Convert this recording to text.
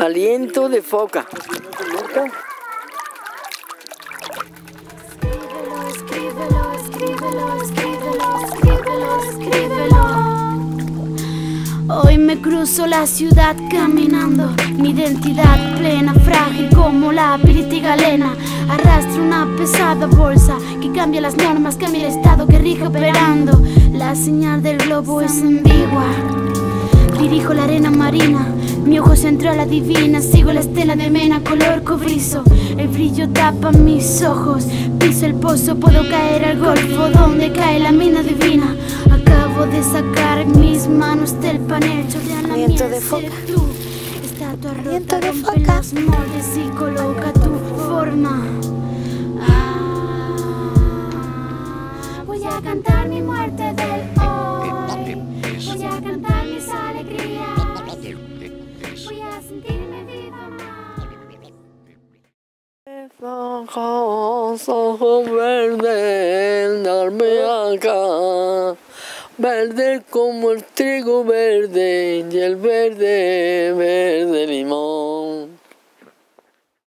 Aliento de foca. Escríbelo, escríbelo, escríbelo, escríbelo, escríbelo. Hoy me cruzo la ciudad caminando, mi identidad plena, frágil como la pirita y galena. Arrastro una pesada bolsa que cambia las normas, cambia el estado que rige operando. La señal del globo es ambigua, dirijo la arena marina. Mi ojo central adivina, sigo la estela de mena color cobrizo. El brillo tapa mis ojos, piso el pozo, puedo caer al golfo donde cae la mina divina. Acabo de sacar mis manos del panel, chorrean la miel de foca. Estatua rota, rompe los moldes y coloca tu forma. Voy a cantar mi muerte del hoy, voy a cantar mis alegrías. Naranjas, ojos verdes, darme acá, verde como el trigo verde y el verde, verde limón.